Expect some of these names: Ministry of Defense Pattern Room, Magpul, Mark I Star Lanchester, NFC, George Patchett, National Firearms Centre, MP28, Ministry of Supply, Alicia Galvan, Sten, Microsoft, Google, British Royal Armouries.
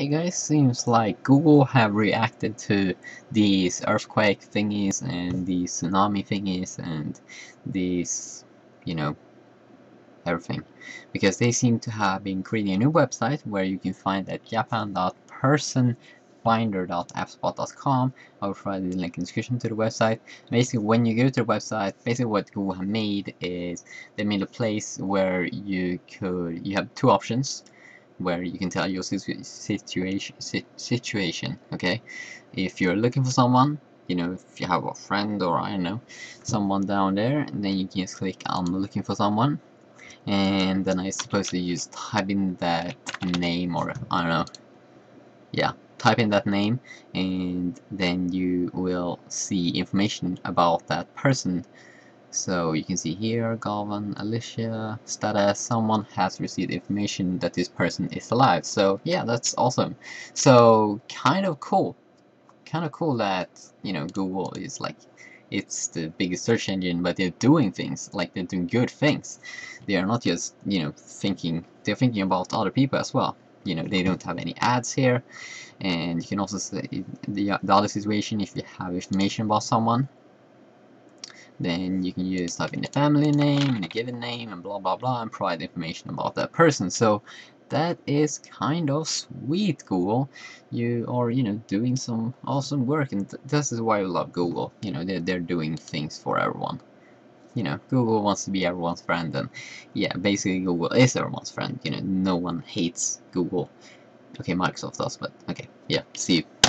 Hey guys, seems like Google have reacted to these earthquake thingies and these tsunami thingies and these, you know, everything, because they seem to have been creating a new website where you can find at japan.personfinder.appspot.com. I will provide the link in the description to the website. Basically, when you go to the website, basically what Google have made is they made a place where you have two options where you can tell your situation, okay? If you're looking for someone, you know, if you have a friend or I don't know, someone down there, and then you can just click I'm looking for someone, and then I suppose you just type in that name, or I don't know, yeah, type in that name, and then you will see information about that person. So you can see here, Galvan, Alicia, status, someone has received information that this person is alive. So yeah, that's awesome. So kind of cool that, you know, Google is like, it's the biggest search engine, but they're doing things, like they're doing good things. They are not just, you know, they're thinking about other people as well. You know, they don't have any ads here. And you can also see the other situation, if you have information about someone, then you can use type in the family name and a given name and blah blah blah and provide information about that person. So that is kind of sweet, Google. You are, you know, doing some awesome work, and this is why I love Google. You know, they're doing things for everyone. You know, Google wants to be everyone's friend, and yeah, basically Google is everyone's friend. You know, no one hates Google. Okay, Microsoft does, but okay, yeah, see you.